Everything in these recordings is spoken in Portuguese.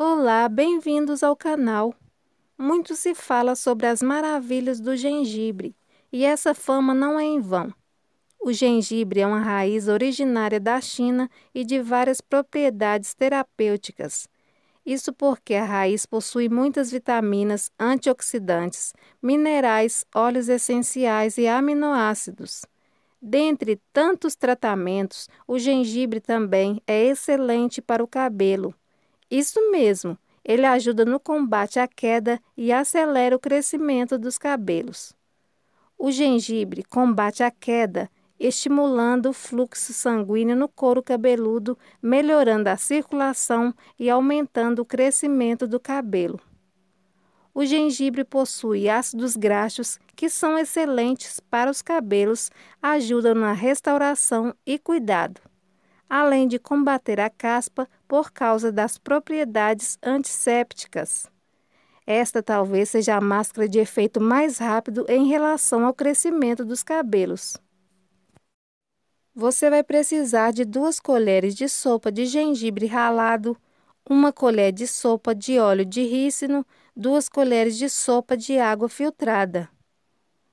Olá, bem-vindos ao canal. Muito se fala sobre as maravilhas do gengibre, e essa fama não é em vão. O gengibre é uma raiz originária da China e de várias propriedades terapêuticas. Isso porque a raiz possui muitas vitaminas, antioxidantes, minerais, óleos essenciais e aminoácidos. Dentre tantos tratamentos, o gengibre também é excelente para o cabelo. Isso mesmo, ele ajuda no combate à queda e acelera o crescimento dos cabelos. O gengibre combate a queda, estimulando o fluxo sanguíneo no couro cabeludo, melhorando a circulação e aumentando o crescimento do cabelo. O gengibre possui ácidos graxos que são excelentes para os cabelos, ajudam na restauração e cuidado, além de combater a caspa por causa das propriedades antissépticas. Esta talvez seja a máscara de efeito mais rápido em relação ao crescimento dos cabelos. Você vai precisar de 2 colheres de sopa de gengibre ralado, 1 colher de sopa de óleo de rícino, 2 colheres de sopa de água filtrada.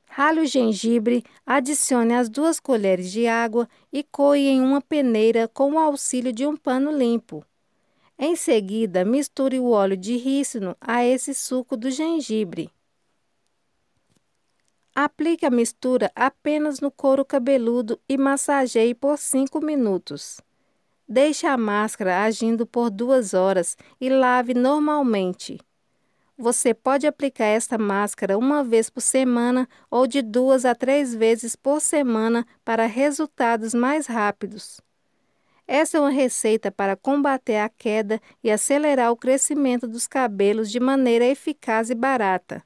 Rale o gengibre, adicione as 2 colheres de água e coe em uma peneira com o auxílio de um pano limpo. Em seguida, misture o óleo de rícino a esse suco do gengibre. Aplique a mistura apenas no couro cabeludo e massageie por 5 minutos. Deixe a máscara agindo por 2 horas e lave normalmente. Você pode aplicar esta máscara uma vez por semana ou de 2 a 3 vezes por semana para resultados mais rápidos. Essa é uma receita para combater a queda e acelerar o crescimento dos cabelos de maneira eficaz e barata.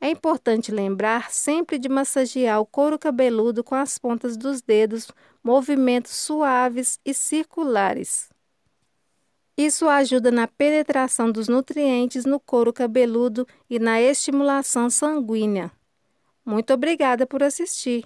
É importante lembrar sempre de massagear o couro cabeludo com as pontas dos dedos, movimentos suaves e circulares. Isso ajuda na penetração dos nutrientes no couro cabeludo e na estimulação sanguínea. Muito obrigada por assistir!